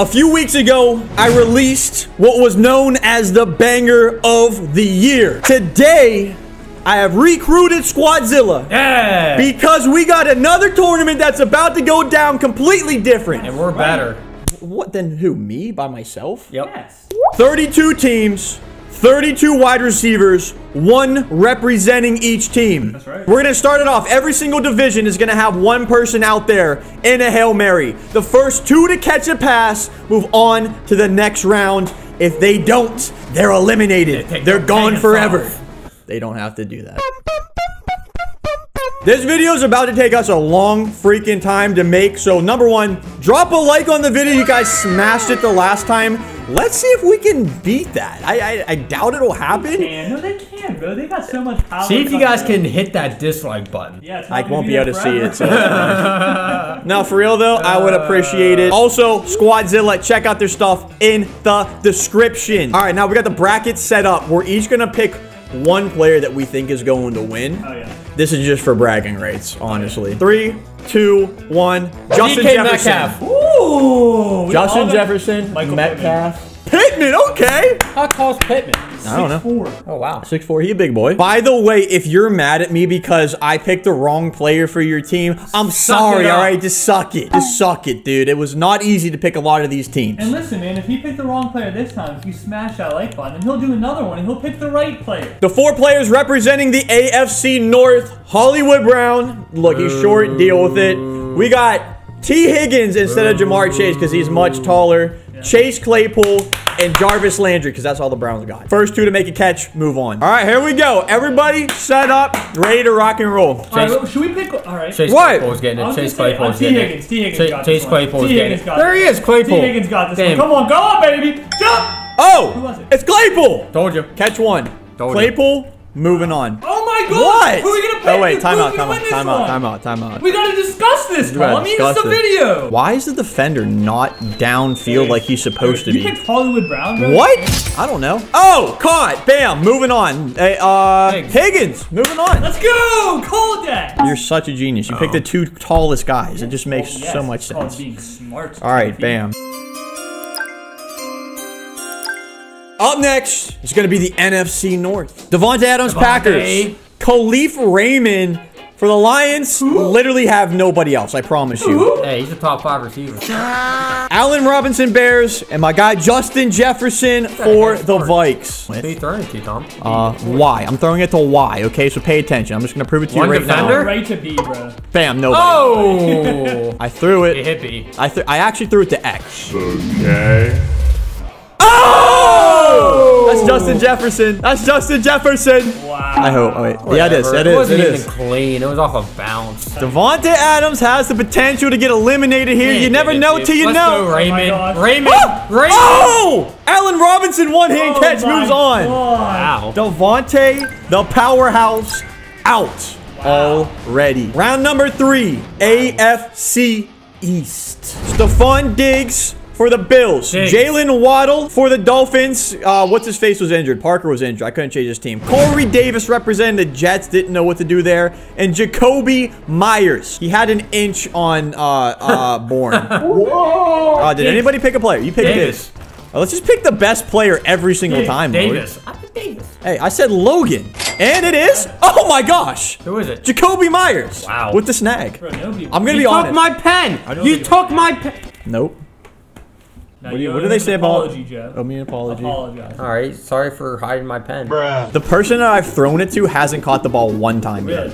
A few weeks ago, I released what was known as the banger of the year. Today, I have recruited Squadzilla. Yeah. Because we got another tournament that's about to go down completely different. And we're better. What then? Who? Me? By myself? Yep. Yes. 32 teams. 32 wide receivers, one representing each team. That's right. We're going to start it off. Every single division is going to have one person out there in a Hail Mary. The first two to catch a pass move on to the next round. If they don't, they're eliminated. They're gone forever. They don't have to do that. This video is about to take us a long freaking time to make. So number one, drop a like on the video. You guys smashed it the last time. Let's see if we can beat that. I doubt it'll happen. They can, bro. They got so much power. See if you guys can hit that dislike button. Yeah, I won't be able to see it. So. No, for real though, I would appreciate it. Also, Squadzilla, check out their stuff in the description. All right, now we got the brackets set up. We're each gonna pick one player that we think is going to win. Oh yeah. This is just for bragging rights, honestly. 3, 2, 1. Justin Jefferson. Metcalf. Ooh, Justin Jefferson. Michael Metcalf. Pittman. Okay. How tall is Pittman? I don't know. 6'4". Oh, wow. 6'4". He a big boy. By the way, if you're mad at me because I picked the wrong player for your team, I'm sorry, all right? Just suck it. Just suck it, dude. It was not easy to pick a lot of these teams. And listen, man, if he picked the wrong player this time, if you smash that like button, then he'll do another one, and he'll pick the right player. The four players representing the AFC North, Hollywood Brown. Look, he's short. Deal with it. We got T. Higgins instead of Jamar Chase because he's much taller. Chase Claypool and Jarvis Landry, because that's all the Browns got. First two to make a catch, move on. All right, here we go. Everybody set up, ready to rock and roll. All right, should we pick? All right. Chase Claypool's getting it. Chase Claypool's getting it. Chase Claypool's getting it. There he is, Claypool. T. Higgins got this one. Come on, go on, baby. Jump. Oh, who was it? It's Claypool. Told you. Catch one. Told Claypool, you. Moving on. Oh, my God. What? Who are we going to pick? Oh, wait. Time out. We got to discuss this, Tom. I mean, it's a video. Why is the defender not downfield like he's supposed to be? You picked Hollywood Brown, right? What? I don't know. Oh, caught. Bam. Moving on. Hey, Higgins. Moving on. Let's go. Call that. You're such a genius. You picked the two tallest guys. It just makes so much sense. Being smart. All right. Bam. Up next, it's going to be the NFC North. Devontae Adams, Packers. Khalif Raymond for the Lions. Ooh. Literally have nobody else, I promise you. Hey, he's a top 5 receiver. Allen Robinson, Bears. And my guy, Justin Jefferson for the Vikes. What are you throwing it to, Tom? Y. I'm throwing it to Y, okay? So pay attention. I'm just going to prove it to you right now. Right to B, bro. Bam, nobody. Oh! I threw it. Hippie. I actually threw it to X. Okay. Oh! That's Justin Jefferson. That's Justin Jefferson. Wow. I hope. Oh, wait. Yeah, it is. It is. It wasn't even clean. It was off a bounce. Devontae Adams has the potential to get eliminated here. You never know till you know. Go, Raymond. Oh, Raymond. Oh! Raymond. Oh! Allen Robinson, one-hand catch, moves on. Wow. Devontae, the powerhouse, out already. Round number 3, AFC East. Stefan Diggs. For the Bills. Jaylen Waddle for the Dolphins. What's-his-face was injured. Parker was injured. I couldn't change his team. Corey Davis representing the Jets. Didn't know what to do there. And Jakobi Meyers. He had an inch on Bourne. Whoa! Did anybody pick a player? You picked Davis. Let's just pick the best player every single time, Davis. I picked Davis. Hey, I said Logan. And it is. Oh, my gosh. Who is it? Jakobi Meyers. Wow. With the snag. Bro, I'm going to be honest. You took my pen. You took my pen. Nope. What do they say about Jeff? Oh, me an apology. All right, sorry for hiding my pen. Bruh. The person that I've thrown it to hasn't caught the ball one time yet.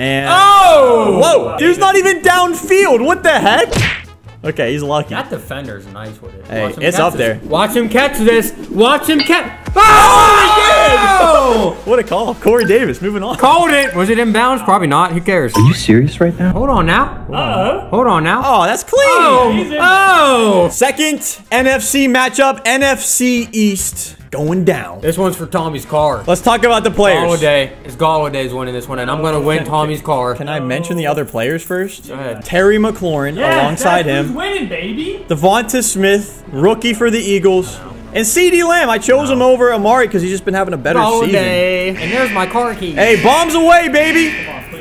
And whoa, dude's not even downfield. What the heck? Okay, he's lucky. That defender's nice with it. Hey, it's up there. Watch him catch this. Watch him catch. Oh, he did! What a call, Corey Davis. Moving on. Called it. Was it inbounds? Probably not. Who cares? Are you serious right now? Hold on now. Hold on now. Oh, that's clean. Oh. Second NFC matchup. NFC East going down. This one's for Tommy's car. Let's talk about the players. Galladay's winning this one, and I'm going to win Tommy's car. Can I mention the other players first? Go ahead. Terry McLaurin alongside him. Who's winning, baby? Devonta Smith, rookie for the Eagles. And CeeDee Lamb, I chose him over Amari because he's just been having a better season. And there's my car keys. Hey, bombs away, baby.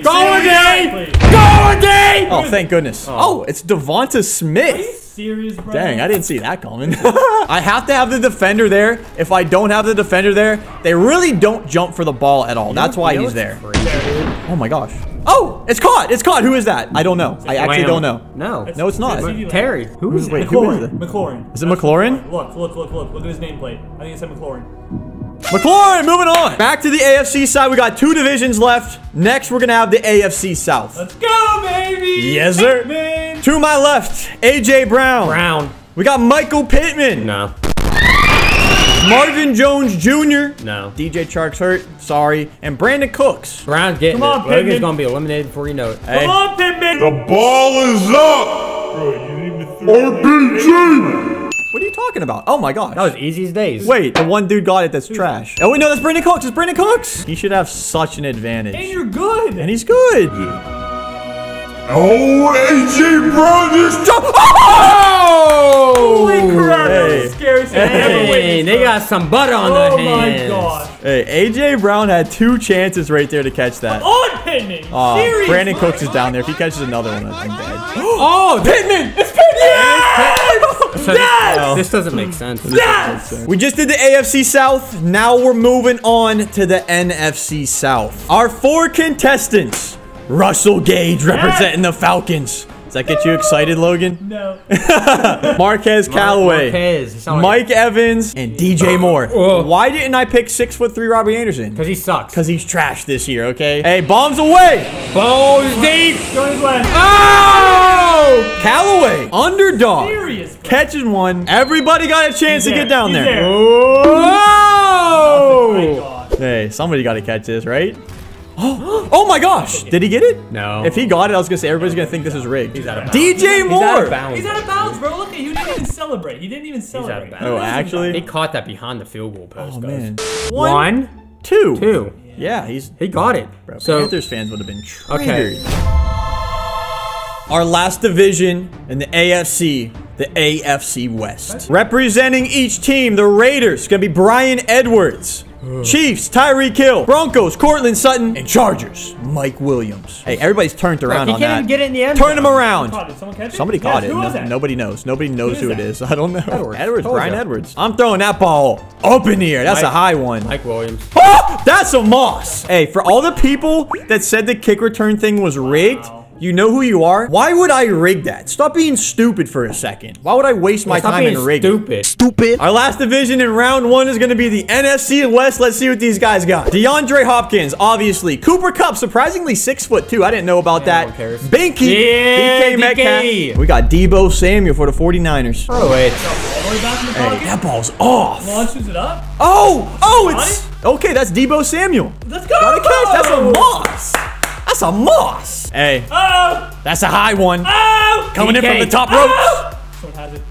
Golladay! Golladay! Oh, thank goodness. Oh, it's Devonta Smith. serious, bro? Dang, I didn't see that coming. I have to have the defender there. If I don't have the defender there, they really don't jump for the ball at all. That's why he's there. Oh, my gosh. Oh, it's caught. It's caught. Who is that? I don't know. I actually don't know. No. No, it's not. Terry. Who is it? Wait, who is it? McLaurin. Is it McLaurin? Look. Look at his nameplate. I think it said McLaurin. McLaurin, moving on. Back to the AFC side. We got two divisions left. Next, we're going to have the AFC South. Let's go, baby. Yes, sir. Pittman. To my left, AJ Brown. We got Michael Pittman. No. Marvin Jones Jr. No. DJ Chark's hurt. Sorry. And Brandon Cooks. Brown's getting Come on, Pittman. Logan's going to be eliminated before you know it. Hey. Come on, Pittman. The ball is up. Bro, you didn't even throw it. What are you talking about? Oh my gosh. That was easy as days. Wait, the one dude got it that's trash. Oh, wait, no, that's Brandon Cooks. It's Brandon Cooks. He should have such an advantage. And you're good. And he's good. Yeah. Oh, AJ Brown just jumped. Oh! Holy crap. Hey. That was the scariest thing I've ever witnessed. They got some butter on their hands. Oh my gosh. Hey, AJ Brown had two chances right there to catch that. On Pittman. Seriously. Brandon Cooks is down there. If he catches another one, I think bad. Oh, Pittman. It's Pittman. Yeah! So yes! This doesn't make sense. Yes! We just did the AFC South. Now we're moving on to the NFC South. Our four contestants. Russell Gage representing the Falcons. Does that get you excited, Logan? No. Marquez Callaway, Mike Evans, and DJ Moore. Why didn't I pick 6'3" Robbie Anderson? Because he sucks. Because he's trash this year, okay? Hey, bombs away. Bombs deep. Oh! Callaway, underdog. Serious, catches one. Everybody got a chance to get down there. Oh! Hey, somebody got to catch this, right? Oh my gosh! Did he get it? No. If he got it, I was gonna say everybody's gonna think this is rigged. He's out of bounds. DJ Moore. He's out of bounds, bro. Look at you. He didn't even celebrate. He's out of bounds. Oh, actually, he caught that behind the field goal post. Oh man. One, two. Yeah, he got it. Bro, so Panthers fans would have been triggered. Okay. Our last division in the AFC. The AFC West. Representing each team, the Raiders, gonna be Bryan Edwards. Chiefs, Tyreek Hill, Broncos, Cortland Sutton, and Chargers, Mike Williams. Hey, everybody's turned around on that. He can't even get it in the end. Turn him around. Somebody caught it. No, nobody knows. Nobody knows who it is. I don't know. Edwards, Bryan Edwards. I'm throwing that ball up in the air. That's a high one. Mike Williams. Oh, that's a moss. Hey, for all the people that said the kick return thing was rigged, you know who you are? Why would I rig that? Stop being stupid for a second. Why would I waste my time in rigging? Stupid. Our last division in round one is going to be the NFC West. Let's see what these guys got. DeAndre Hopkins, obviously. Cooper Kupp, surprisingly 6'2". I didn't know about that. Binky. Yeah, DK Metcalf. We got Deebo Samuel for the 49ers. Oh, wait. Hey, that ball's off. Launches it up. Oh, it's... Okay, that's Deebo Samuel. Let's go. Got a catch. That's a moss. That's a moss. Hey. Oh. That's a high one. Oh. Coming in from the top ropes. Oh.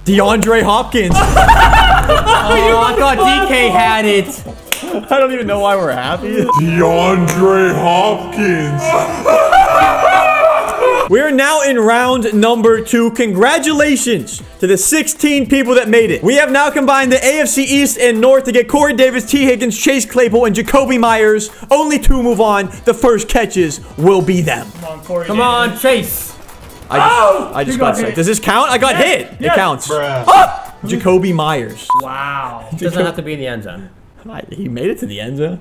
DeAndre Hopkins. I thought DK had it. I don't even know why we're happy. DeAndre Hopkins. We're now in round number two. Congratulations to the 16 people that made it. We have now combined the AFC East and North to get Corey Davis, T. Higgins, Chase Claypool, and Jakobi Meyers. Only two move on. The first catches will be them. Come on, Corey. Come on, Chase. I just got hit. Does this count? I got hit. Yes. It counts. Oh! Jakobi Meyers. Wow. Doesn't have to be in the end zone. He made it to the end zone.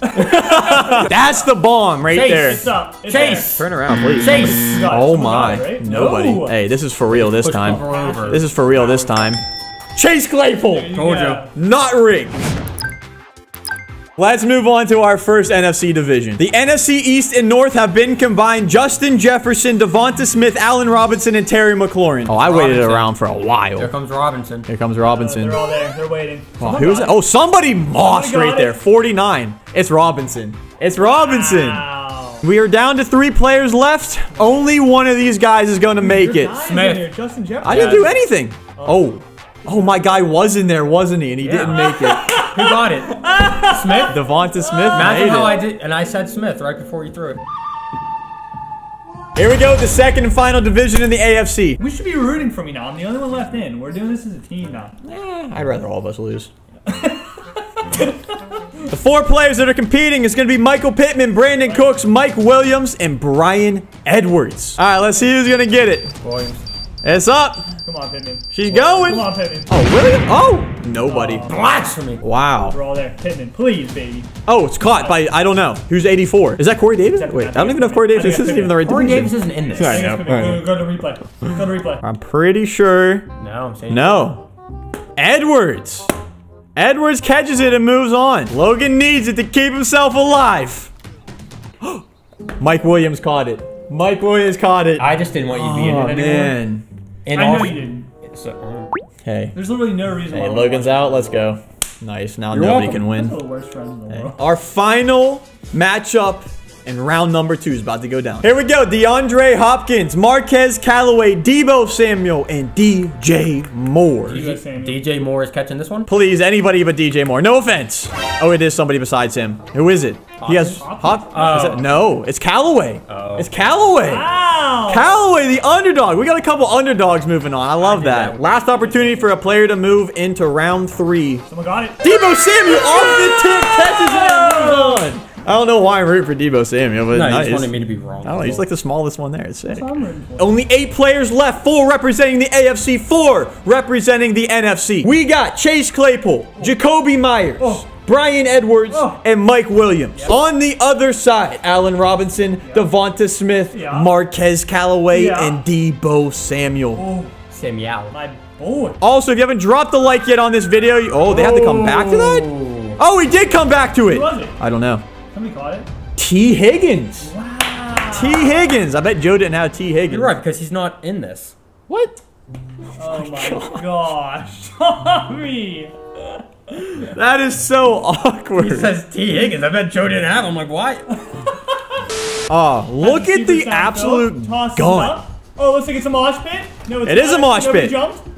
That's the bomb right there. It's up. Chase. Turn around, please. Chase. Oh my. Nobody. No. Hey, this is for real this time. This is for real this time. Chase Claypool. Told you. Not rigged. Let's move on to our first NFC division. The NFC East and North have been combined. Justin Jefferson, Devonta Smith, Allen Robinson, and Terry McLaurin. Oh, I waited around for a while. Here comes Robinson. Here comes Robinson. They're all there. They're waiting. Oh, who's that? Oh, somebody mossed right there. 49. It's Robinson. It's Robinson. Wow. We are down to 3 players left. Only one of these guys is going to make it. Smith. Justin Jefferson. I didn't do anything. Oh. Oh, my guy was in there, wasn't he? And he didn't make it. Who got it? Smith? Devonta Smith. Imagine how I did. And I said Smith right before you threw it. Here we go, the second and final division in the AFC. We should be rooting for me now. I'm the only one left in. We're doing this as a team now. I'd rather all of us lose. The 4 players that are competing is going to be Michael Pittman, Brandon Cooks, Mike Williams, and Bryan Edwards. All right, let's see who's going to get it. Williams. It's up. Come on, Pittman. She's going. Come on, Pittman. Oh, William. Oh, nobody. Blasphemy. Wow. We're all there. Pittman, please, baby. Oh, it's caught by, I don't know. Who's 84? Is that Corey Davis? Wait, I don't even know if Corey Davis. This isn't even the right division. Corey Davis isn't in this. I know. Right. Go to replay. Go to replay. I'm pretty sure. No, I'm saying no. Edwards. Edwards catches it and moves on. Logan needs it to keep himself alive. Mike Williams caught it. Mike Williams caught it. I just didn't want you to be in it anymore. Man. And I know you didn't. So, hey. There's literally no reason why. Logan's out. Let's go. Nice. Now nobody can win. That's the worst friend in the world. Our final matchup in round number 2 is about to go down. Here we go. DeAndre Hopkins, Marquez Callaway, Deebo Samuel, and DJ Moore. DJ Moore is catching this one? Please, anybody but DJ Moore. No offense. Oh, it is somebody besides him. Who is it? Hopkins? He has Hopkins? No, it's Callaway. It's Callaway. Wow. Callaway, the underdog. We got a couple underdogs moving on. I love that. Last opportunity for a player to move into round 3. Someone got it. Deebo Samuel off the tip, catches it and moves on. I don't know why I'm rooting for Deebo Samuel, but no, he just wanted me to be wrong. I don't know. He's like the smallest one there. It's sick. Only 8 players left. 4 representing the AFC. 4 representing the NFC. We got Chase Claypool, Jakobi Meyers, Bryan Edwards, and Mike Williams. Yep. On the other side, Allen Robinson, Devonta Smith, Marquez Callaway, and Deebo Samuel. Samuel. My boy. Also, if you haven't dropped a like yet on this video, they have to come back to that? Oh, he did come back to it. Who was it? I don't know. Somebody caught it. T. Higgins. Wow. T. Higgins. I bet Joe didn't have T. Higgins. You're right, because he's not in this. What? Oh my gosh. Tommy. That is so awkward. He says T. Higgins. I bet Joe didn't have him. I'm like, why? Look at the absolute gun. Oh, looks like it's a mosh pit. No, it's not. It is a mosh pit.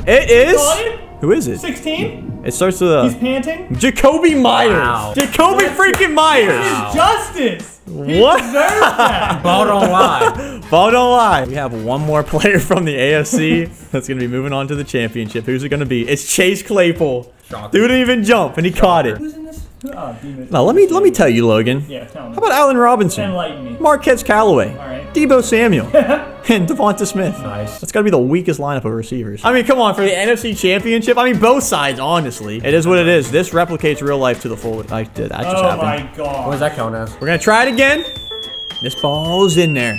It is. Who is it? 16. It starts with a... He's panting. Jakobi Meyers. Wow. Jakobi freaking Meyers. This is justice. He deserves that. Ball don't lie. Ball don't lie. We have one more player from the AFC that's going to be moving on to the championship. Who's it going to be? It's Chase Claypool. Shocker. Dude didn't even jump, and he caught it. Who's in this? Now, let me tell you, Logan. Yeah, tell me. How about Allen Robinson? Enlighten me. Marquez Callaway. All right. Deebo Samuel. And Devonta Smith. Nice. That's got to be the weakest lineup of receivers. I mean, come on. For the NFC Championship, I mean, both sides, honestly. It is what it is. This replicates real life to the full. That just happened. Oh, my God. What does that count as? We're going to try it again. This ball's in there.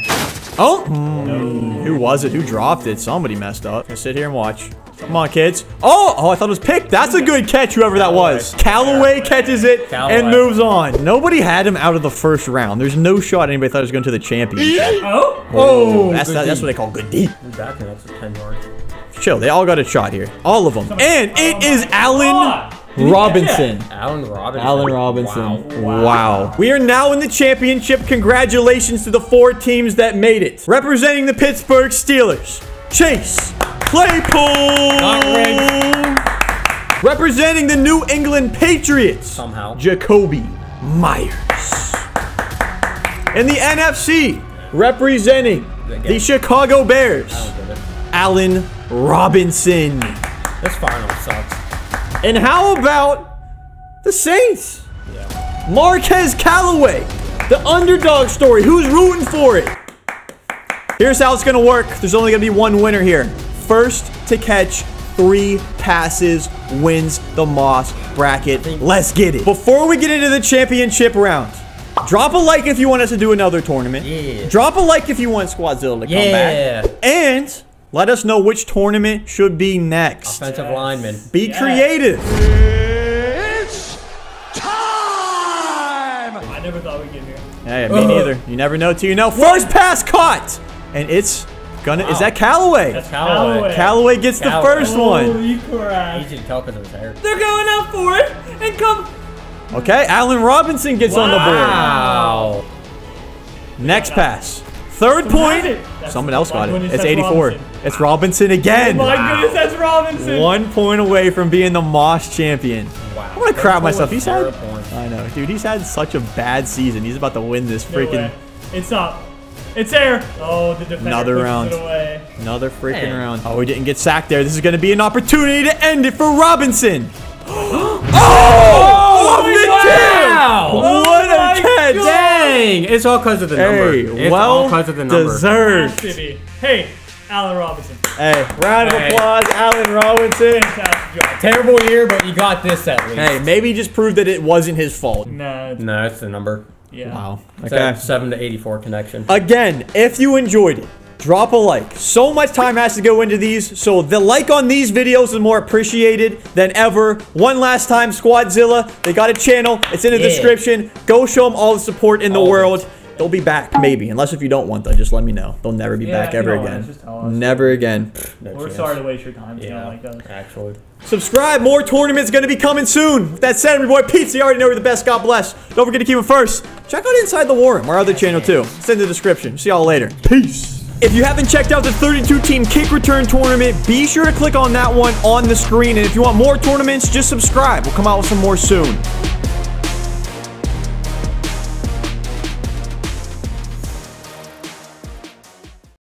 Oh. No. Who was it? Who dropped it? Somebody messed up. I'm going to sit here and watch. Come on, kids. Oh, I thought it was picked. That's a good catch, whoever that was. Callaway catches it and moves on. Nobody had him out of the first round. There's no shot anybody thought he was going to the championship. Oh, that's what they call good D. That's 10 yards. Chill. They all got a shot here. All of them. And it is Allen Robinson. Allen Robinson. Allen Robinson. Wow. We are now in the championship. Congratulations to the 4 teams that made it. Representing the Pittsburgh Steelers, Chase Claypool. Representing the New England Patriots, somehow, Jakobi Meyers. In the NFC, representing the Chicago Bears, Allen Robinson. This final sucks. And how about the Saints? Yeah. Marquez Callaway, the underdog story. Who's rooting for it? Here's how it's going to work. There's only going to be one winner here. First to catch 3 passes wins the Moss bracket. Let's get it. Before we get into the championship round, drop a like if you want us to do another tournament. Yeah. Drop a like if you want Squadzilla to come back. And let us know which tournament should be next. Offensive lineman. Be creative. It's time! I never thought we'd get here. Hey, me neither. You never know till you know. First pass caught! And it's gonna... Wow. Is that Callaway? That's Callaway. Callaway gets the first one. You easy to tell because of his hair. They're going out for it and come... Okay, Allen Robinson gets on the board. Wow. Next pass. Third point. Someone else got it. It's 84. Robinson. It's Robinson again. Oh my goodness, that's Robinson. 1 point away from being the Moss champion. Wow. I'm gonna crap myself. He's had... I know, dude. He's had such a bad season. He's about to win this freaking... It's up. It's there. Oh, the defender. Another round. Another freaking round. Oh, we didn't get sacked there. This is going to be an opportunity to end it for Robinson. Wow. What a catch. Dang. It's all because of the number. It's all because of the number. Deserved. Hey, Allen Robinson. Hey, round of applause, Allen Robinson. Fantastic job. Terrible year, but you got this at least. Hey, maybe just prove that it wasn't his fault. No, it's the number. Yeah. Wow. Okay. 7 to 84 connection. Again, if you enjoyed it, drop a like. So much time has to go into these, so the like on these videos is more appreciated than ever. One last time, Squadzilla, they got a channel. It's in the description. Go show them all the support in the world. They'll be back, maybe. Unless if you don't want them, just let me know. They'll never be back ever again. Never again. No We're chance. Sorry to waste your time. Yeah, like that. Actually. Subscribe. More tournaments going to be coming soon. With that said, everybody, Pete, you already know you're the best. God bless. Don't forget to keep it first. Check out Inside the Warren, our other channel, too. It's in the description. See y'all later. Peace. If you haven't checked out the 32-team kick return tournament, be sure to click on that one on the screen. And if you want more tournaments, just subscribe. We'll come out with some more soon.